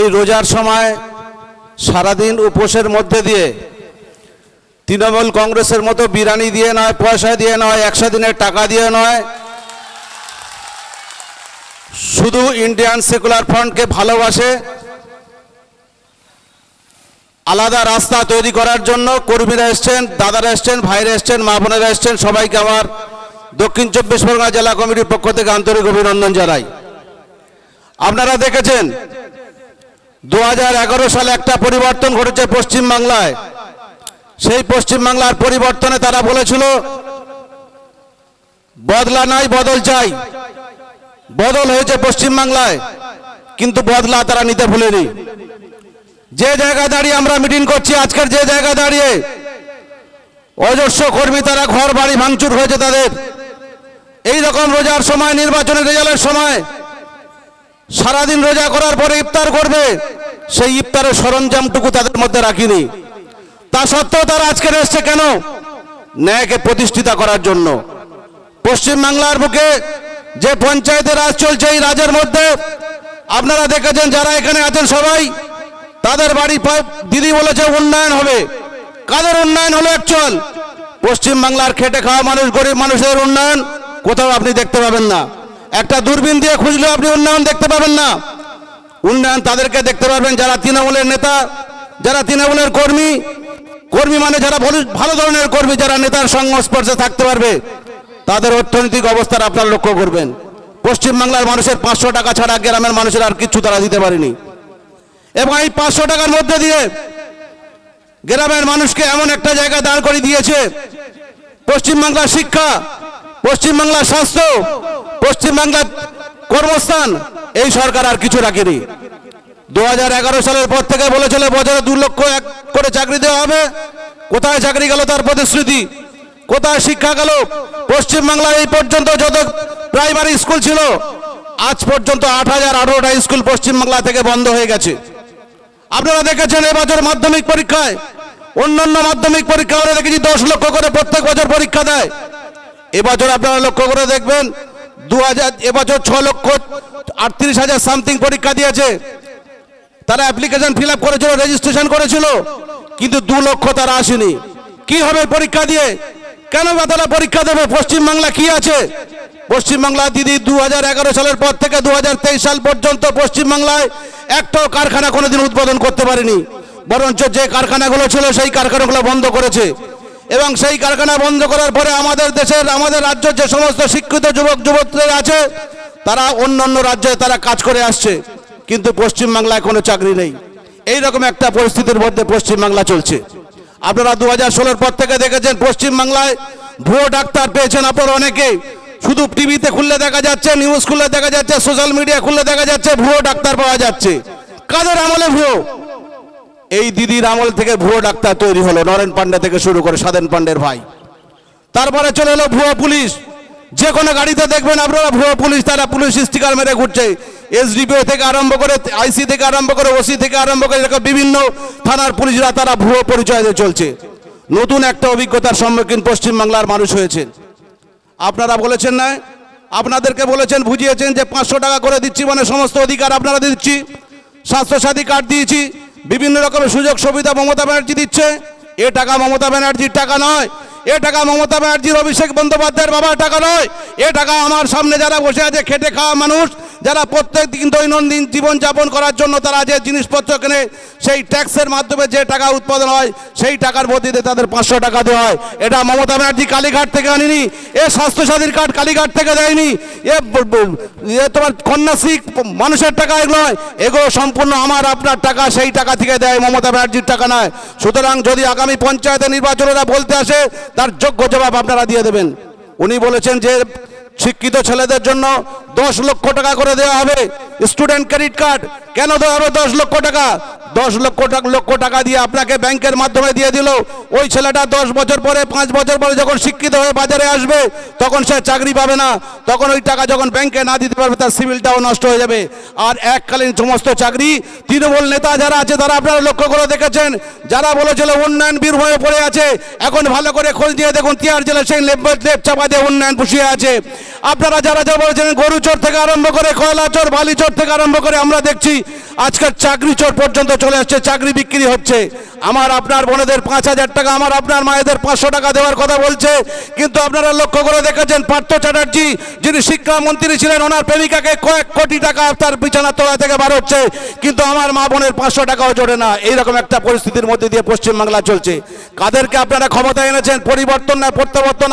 এই রোজার সময় সারা দিন উপোসের মধ্যে দিয়ে তৃণমূল কংগ্রেসের মতো বিরানি দিয়ে নয়, পয়সা দিয়ে নয়, 100 দিনের টাকা দিয়ে নয়, শুধু ইন্ডিয়ান সেকুলার ফ্রন্টকে ভালোবাসে আলাদা রাস্তা তৈরি করার জন্য কর্মীরা এসছেন, দাদারা এসছেন, ভাইরা এসছেন, মা বোনেরা এসছেন, সবাইকে আমার দক্ষিণ চব্বিশ পরগনা জেলা কমিটির পক্ষ থেকে আন্তরিক অভিনন্দন জানাই। আপনারা দেখেছেন 2011 সালে একটা পরিবর্তন ঘটেছে পশ্চিমবাংলায়। সেই পশ্চিমবাংলার পরিবর্তনে তারা বলেছিল বদলা নাই বদল চাই। বদল হয়েছে পশ্চিমবাংলায়, কিন্তু বদলা তারা নিতে ভুলেনি। যে জায়গায় দাঁড়িয়ে আমরা মিটিং করছি আজকের, যে জায়গায় দাঁড়িয়ে অজস্র কর্মী তারা ঘর বাড়ি ভাঙচুর হয়েছে তাদের, এইরকম রোজার সময় নির্বাচনের রেজাল্টের সময় সারাদিন রোজা করার পরে ইফতার করবে, সেই ইফতারের সরঞ্জামটুকু তাদের মধ্যে রাখিনি। তা সত্ত্বেও তারা আজকের এসছে কেন? ন্যায়কে প্রতিষ্ঠিতা করার জন্য। পশ্চিমবাংলার বুকে যে পঞ্চায়েতের রাজ চলছে, এই রাজের মধ্যে আপনারা দেখেছেন যারা এখানে আছেন সবাই, তাদের বাড়ি দিদি বলেছে উন্নয়ন হবে। কাদের উন্নয়ন হলো? অ্যাকচুয়াল পশ্চিমবাংলার খেটে খাওয়া মানুষ, গরিব মানুষের উন্নয়ন কোথাও আপনি দেখতে পাবেন না। একটা দূরবীন দিয়ে খুঁজলেও আপনি উন্নয়ন দেখতে পাবেন না। উন্নয়ন তাদেরকে দেখতে পাবেন যারা তৃণমূলের নেতা, যারা তৃণমূলের কর্মী, কর্মী মানে যারা ভালো ধরনের কর্মী, যারা নেতার সংস্পর্শে থাকতে পারবে, তাদের অর্থনৈতিক অবস্থার আপনারা লক্ষ্য করবেন। পশ্চিমবাংলার মানুষের 500 টাকা ছাড়া গ্রামের মানুষের আর কিচ্ছু তারা দিতে পারেনি, এবং এই 500 টাকার মধ্যে দিয়ে গ্রামের মানুষকে এমন একটা জায়গা দাঁড় করে দিয়েছে। পশ্চিমবাংলার শিক্ষা, পশ্চিমবাংলার স্বাস্থ্য, পশ্চিমবাংলার কর্মস্থান, এই সরকার আর কিছু রাখেনি। 2011 সালের পর থেকে বলেছিল বছরে 2 লক্ষ করে চাকরি দেওয়া হবে। কোথায় চাকরি গেল তার প্রতিশ্রুতি? কোথায় শিক্ষা গেল? পশ্চিমবাংলায় এই পর্যন্ত যত প্রাইমারি স্কুল ছিল আজ পর্যন্ত 8,018টা স্কুল পশ্চিমবাংলা থেকে বন্ধ হয়ে গেছে। আপনারা দেখেছেন এবছর মাধ্যমিক পরীক্ষায়, অন্যান্য মাধ্যমিক পরীক্ষা আমরা দেখেছি 10 লক্ষ করে প্রত্যেক বছর পরীক্ষা দেয়। এবছর আপনারা লক্ষ্য করে দেখবেন 2000 এবছর 6,38,000 সামথিং পরীক্ষা দিয়েছে। তারা অ্যাপ্লিকেশন ফিল আপ করেছিল, রেজিস্ট্রেশন করেছিল, কিন্তু 2 লক্ষ তারা আসেনি। কি হবে পরীক্ষা দিয়ে? কেন বা তারা পরীক্ষা দেবে? পশ্চিমবাংলা কি আছে? পশ্চিমবাংলা দিদি 2011 সালের পর থেকে 2023 সাল পর্যন্ত পশ্চিমবাংলায় একটাও কারখানা কোনোদিন উদ্বোধন করতে পারেনি, বরঞ্চ যে কারখানাগুলো ছিল সেই কারখানাগুলো বন্ধ করেছে। এবং সেই কারখানা বন্ধ করার পরে আমাদের দেশের, আমাদের রাজ্যের যে সমস্ত শিক্ষিত যুবক যুবতীরা আছে তারা অন্যান্য রাজ্যে তারা কাজ করে আসছে, কিন্তু পশ্চিমবাংলায় কোনো চাকরি নেই। এইরকম একটা পরিস্থিতির মধ্যে পশ্চিমবাংলা চলছে। আপনারা 2016-র পর থেকে দেখেছেন পশ্চিমবাংলায় ভুয়ো ডাক্তার পেয়েছেন আপনারা অনেকেই। শুধু টিভিতে খুললে দেখা যাচ্ছে, নিউজ খুললে দেখা যাচ্ছে, সোশ্যাল মিডিয়া খুললে দেখা যাচ্ছে ভুয়ো ডাক্তার পাওয়া যাচ্ছে। কাদের আমলে ভুয়ো? এই দিদির আমল থেকে ভুয়ো ডাক্তার তৈরি হলো, নরেন পান্ডে থেকে শুরু করে সাধন পান্ডের ভাই। তারপরে চলে এলো ভুয়ো পুলিশ। যে কোনো গাড়িতে দেখবেন আপনারা ভুয়ো পুলিশ, তারা পুলিশ স্টিকার মেরে ঘুরছে। এসডিপিও থেকে আরম্ভ করে, আইসি থেকে আরম্ভ করে, ওসি থেকে আরম্ভ করে, এরকম বিভিন্ন থানার পুলিশরা তারা ভুয়ো পরিচয় দিয়ে চলছে। নতুন একটা অভিজ্ঞতার সম্মুখীন পশ্চিমবাংলার মানুষ হয়েছে। আপনারা বলেছেন না, আপনাদেরকে বলেছেন, বুঝিয়েছেন যে 500 টাকা করে দিচ্ছি মানে সমস্ত অধিকার আপনারা দিচ্ছি, স্বাস্থ্যসাথী কার্ড দিয়েছি, বিভিন্ন রকমের সুযোগ সুবিধা মমতা ব্যানার্জি দিচ্ছে। এ টাকা মমতা ব্যানার্জির টাকা নয়, এ টাকা মমতা ব্যানার্জির, অভিষেক বন্দ্যোপাধ্যায়ের বাবার টাকা নয়। এ টাকা আমার সামনে যারা বসে আছে খেটে খাওয়া মানুষ, যারা প্রত্যেক দিন দৈনন্দিন জীবনযাপন করার জন্য তারা যে জিনিসপত্র কেনে সেই ট্যাক্সের মাধ্যমে যে টাকা উৎপাদন হয় সেই টাকার মধ্যে তাদের 500 টাকা দেওয়া হয়। এটা মমতা ব্যানার্জি কালীঘাট থেকে আনেনি, এ স্বাস্থ্যসাথীর কার্ড কালীঘাট থেকে দেয়নি, এ তোমার কন্যাশ্রী মানুষের টাকা এগুলো নয়, এগুলো সম্পূর্ণ আমার আপনার টাকা, সেই টাকা থেকে দেয়, মমতা ব্যানার্জির টাকা নয়। সুতরাং যদি আগামী পঞ্চায়েতের নির্বাচনেরা বলতে আসে তার যোগ্য জবাব আপনারা দিয়ে দেবেন। উনি বলেছেন যে শিক্ষিত ছেলেদের জন্য 10 লক্ষ টাকা করে দেওয়া হবে স্টুডেন্ট ক্রেডিট কার্ড। কেন দেওয়া হবে 10 লক্ষ টাকা? 10 লক্ষ টাকা দিয়ে আপনাকে ব্যাংকের মাধ্যমে দিয়ে দিল। ওই ছেলেটা 10 বছর পরে, 5 বছর পরে যখন শিক্ষিত হয়ে বাজারে আসবে তখন সে চাকরি পাবে না, তখন ওই টাকা যখন ব্যাংকে না দিতে পারবে তার সিভিলটাও নষ্ট হয়ে যাবে। আর এককালীন সমস্ত চাকরি তৃণমূল নেতা যারা আছে তারা আপনারা লক্ষ্য করে দেখেছেন, যারা বলেছিল উন্নয়ন বীর হয়ে পড়ে আছে, এখন ভালো করে খোঁজ দিয়ে দেখুন তিয়ার জেলার সেই লেপ চাপা দিয়ে উন্নয়ন পুষিয়ে আছে। আপনারা যারা যা বলেছেন গরু চোর থেকে আরম্ভ করে, কয়লা চোর, বালি চোর থেকে আরম্ভ করে আমরা দেখছি आजकल चाकरी चोर पर्यंत चले आसछे, चाकरी बिक्री होच्छे। आमार आपनार बोनेदेर 5000 टाका, आमार आपनार मायेदेर 500 टाका देवार कथा बोलछे, किन्तु आपनारा लक्ष्य करे देखेछेन पार्थ चटर्जी जिनि शिक्षा मंत्री छिलेन ओनार प्रेमिकाके कयेक कोटी टाका तार बिछाना तला थेके बार होच्छे, किन्तु आमार मा बोनेर 500 टाकाओ जोड़े ना। एई रकम एकटा परिस्थितिर मध्य दिये पश्चिम बांगला चलछे। कादेरके आपनारा क्षमताय এনেছেন? परिवर्तन ना प्रत्यावर्तन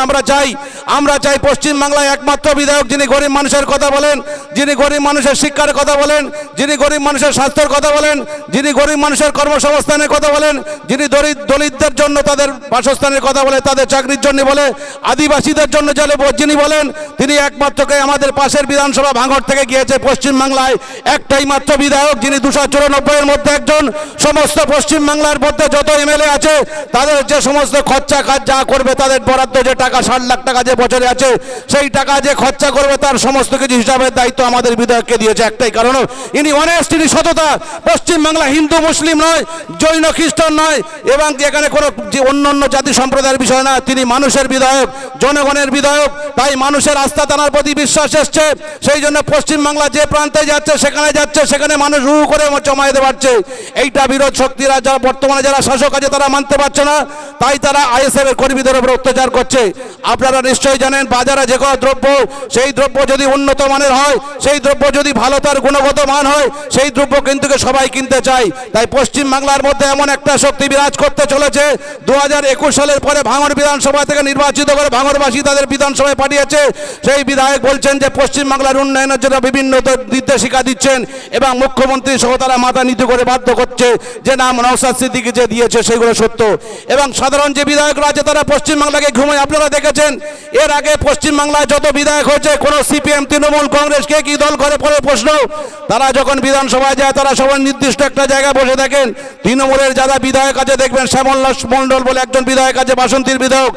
आमरा चाই पश्चिम बांगलाय एकमात्र विधायक जिनि गरीब मानुषेर कथा बोलेन, जिनि गरीब मानुषेर शिक्षार कथा बोलेन, जिनि गरीब मानुषेर स्वास्थ्येर कथा बोलेन, जिनि गरीब मानुषेर কর্মসংস্থানের কথা বলেন, যিনি দলিতদের জন্য তাদের বাসস্থানের কথা বলে, তাদের চাকরির জন্য বলে, আদিবাসীদের জন্য যিনি বলেন, তিনি একমাত্র আমাদের পাশের বিধানসভা ভাঙর থেকে গিয়েছে। পশ্চিমবাংলায় একটাই মাত্র বিধায়ক যিনি ২৯৪ এর মধ্যে একজন। সমস্ত পশ্চিমবাংলার মধ্যে যত এমএলএ আছে তাদের যে সমস্ত খরচা কাজ যা করবে তাদের বরাদ্দ যে টাকা ৬০ লাখ টাকা যে বছরে আছে সেই টাকা যে খরচা করবে তার সমস্ত কিছু হিসাবের দায়িত্ব আমাদের বিধায়ককে দিয়েছে। একটাই কারণ ইনি অনেস্ট, ইনি সততা। পশ্চিমবাংলা হিন্দু মুসলিম নয়, জৈন খ্রিস্টান নয় এবং এখানে কোনো অন্যান্য জাতি সম্প্রদায়ের বিষয় না। তিনি মানুষের বিধায়ক, জনগণের বিধায়ক, তাই মানুষের আস্থা তার প্রতি বিশ্বাস এসছে। সেই জন্য পশ্চিমবাংলা যে প্রান্তে যাচ্ছে সেখানে মানুষ রু করে জমায়েতে পারছে। এইটা বিরোধ শক্তিরা যারা বর্তমানে যারা শাসক আছে তারা মানতে পারছে না, তাই তারা আইএসএফ এর কর্মীদের উপর অত্যাচার করছে। আপনারা নিশ্চয়ই জানেন বাজারে যে কোনো দ্রব্য, সেই দ্রব্য যদি উন্নত মানের হয়, সেই দ্রব্য যদি ভালো তার গুণগত মান হয়, সেই দ্রব্য কিন্তু সবাই কিনতে চায়। তাই পশ্চিমবাংলার মধ্যে এমন একটা শক্তি বিরাজ করতে চলেছে। 2021 সালের পরে ভাঙর বিধানসভা থেকে নির্বাচিত করে ভাঙরবাসী তাদের বিধানসভায় পাঠিয়েছে। সেই বিধায়ক বলছেন যে পশ্চিমবাংলার উন্নয়নের জন্য বিভিন্ন নির্দেশিকা দিচ্ছেন এবং মুখ্যমন্ত্রী সহ তারা মাথা নিচু করে বাধ্য করছে যে নাম নওশাদ সিদ্দিকী যে দিয়েছে সেগুলো সত্য। এবং সাধারণ যে বিধায়করা আছে তারা পশ্চিমবাংলাকে ঘুমায়। আপনারা দেখেছেন এর আগে পশ্চিমবাংলায় যত বিধায়ক হয়েছে কোনো সিপিএম, তৃণমূল কংগ্রেস কে কি দল করে পরে প্রশ্ন। তারা যখন বিধানসভায় যায় তারা সবাই নির্দিষ্ট একটা জায়গায় বসে থাকেন। তৃণমূলের যারা বিধায়ক আছে দেখবেন শ্যামল মন্ডল বলে একজন বিধায়ক আছে বাসন্তীর বিধায়ক,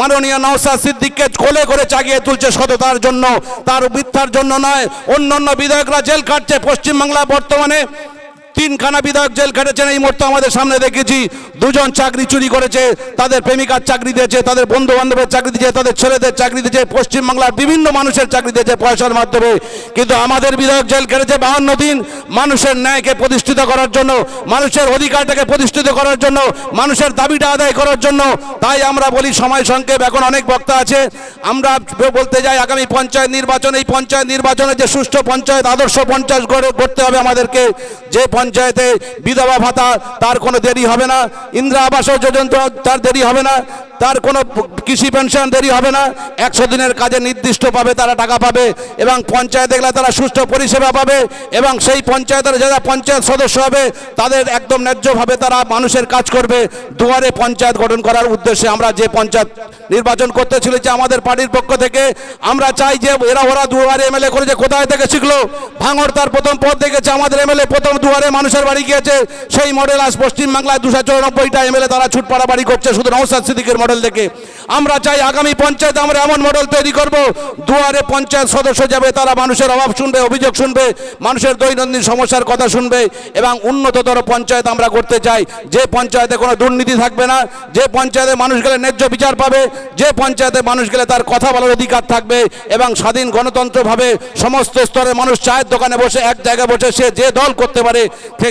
মাননীয় নওশাদ সিদ্দিককে কোলে করে চাগিয়ে তুলছে সততার জন্য, তার মিথ্যার জন্য নয়। অন্যান্য বিধায়করা জেল খাটছে। পশ্চিমবাংলা বর্তমানে 3খানা বিধায়ক জেল খেটেছেন, এই মুহূর্তে আমাদের সামনে দেখেছি। 2জন চাকরি চুরি করেছে, তাদের প্রেমিকার চাকরি দিয়েছে, তাদের বন্ধু বান্ধবের চাকরি দিয়েছে, তাদের ছেলেদের চাকরি দিয়েছে, পশ্চিমবাংলার বিভিন্ন মানুষের চাকরি দিয়েছে পয়সার মাধ্যমে। কিন্তু আমাদের বিধায়ক জেল খেটেছে 52 দিন মানুষের ন্যায়কে প্রতিষ্ঠিত করার জন্য, মানুষের অধিকারটাকে প্রতিষ্ঠিত করার জন্য, মানুষের দাবিটা আদায় করার জন্য। তাই আমরা বলি সময় সংক্ষেপ, এখন অনেক বক্তা আছে, আমরা বলতে যাই আগামী পঞ্চায়েত নির্বাচন, এই পঞ্চায়েত নির্বাচনে যে সুষ্ঠু পঞ্চায়েত, আদর্শ পঞ্চায়েত গড়তে হবে আমাদেরকে। যে পঞ্চায়েতে বিধবা ভাতা তার কোনো দেরি হবে না, ইন্দিরা আবাস যোজনা তার দেরি হবে না, তার কোনো কৃষি পেনশন দেরি হবে না, 100 দিনের কাজে নির্দিষ্ট পাবে তারা টাকা পাবে এবং পঞ্চায়েতে গেলে তারা সুষ্ঠু পরিষেবা পাবে এবং সেই পঞ্চায়েতের যারা পঞ্চায়েত সদস্য হবে তাদের একদম ন্যায্যভাবে তারা মানুষের কাজ করবে। দুয়ারে পঞ্চায়েত গঠন করার উদ্দেশ্যে আমরা যে পঞ্চায়েত নির্বাচন করতে চলেছি আমাদের পার্টির পক্ষ থেকে আমরা চাই যে এরা ওরা দুয়ারে এমএলএ করেছে কোথায় থেকে শিখলো? ভাঙড় তার প্রথম পদ দেখেছে, আমাদের এমএলএ প্রথম দুয়ারে মানুষের বাড়ি গিয়েছে। সেই মডেল আজ পশ্চিমবাংলায় 294টা এমএলএ তারা ছুটপাড়া বাড়ি করছে শুধু নওশাদ সিদ্দিকীর মডেল দেখে। আমরা চাই আগামী পঞ্চায়েত আমরা এমন মডেল তৈরি করব, দুয়ারে পঞ্চায়েত সদস্য যাবে, তারা মানুষের অভাব শুনবে, অভিযোগ শুনবে, মানুষের দৈনন্দিন সমস্যার কথা শুনবে এবং উন্নততর পঞ্চায়েত আমরা করতে চাই। যে পঞ্চায়েতে কোনো দুর্নীতি থাকবে না, যে পঞ্চায়েতে মানুষ গেলে ন্যায্য বিচার পাবে, যে পঞ্চায়েতে মানুষ গেলে তার কথা বলার অধিকার থাকবে এবং স্বাধীন গণতন্ত্রভাবে সমস্ত স্তরে মানুষ চায়ের দোকানে বসে এক জায়গায় বসে সে যে দল করতে পারে,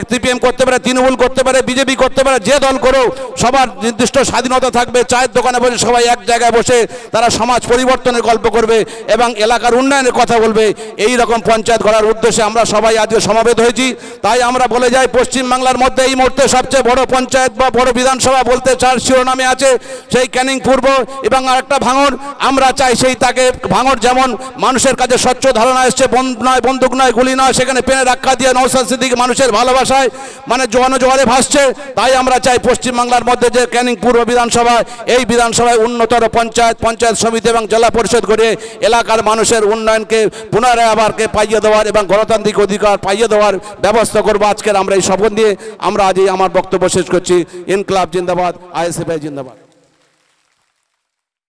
সিপিএম করতে পারে, তৃণমূল করতে পারে, বিজেপি করতে পারে, যে দল করো সবার নির্দিষ্ট স্বাধীনতা থাকবে। চায়ের দোকানে বসে সবাই এক জায়গায় বসে তারা সমাজ পরিবর্তনের গল্প করবে এবং এলাকার উন্নয়নের কথা বলবে। এই রকম পঞ্চায়েত গড়ার উদ্দেশ্যে আমরা সবাই আজকে সমাবেত হয়েছি। তাই আমরা বলে যাই পশ্চিমবাংলার মধ্যে এই মুহূর্তে সবচেয়ে বড় পঞ্চায়েত বা বড় বিধানসভা বলতে চার শিরোনামে আছে সেই ক্যানিং পূর্ব এবং আরেকটা ভাঙড়। আমরা চাই সেই তাকে ভাঙড় যেমন মানুষের কাছে স্বচ্ছ ধারণা এসছে, বন্ধ নয়, বন্দুক নয়, গুলি নয়, সেখানে পেনের আখ্যা দিয়ে নওশাদ সিদ্দিকী মানুষের ভালোবাসায় মানে জোয়ারে ভাসছে। তাই আমরা চাই পশ্চিমবাংলার মধ্যে যে ক্যানিং পূর্ব বিধানসভা, এই বিধানসভায় উন্নতর পঞ্চায়েত, পঞ্চায়েত সমিতি এবং জেলা পরিষদ করে এলাকার মানুষের উন্নয়নকে পুনরায় আবারকে পাইয়ে দেওয়ার এবং গণতান্ত্রিক অধিকার পাইয়ে দেওয়ার ব্যবস্থা করবো। আজকের আমরা এই শপথ নিয়ে আমরা আজই আমার বক্তব্য শেষ করছি। ইনকলাব জিন্দাবাদ, আইএসএফআই জিন্দাবাদ।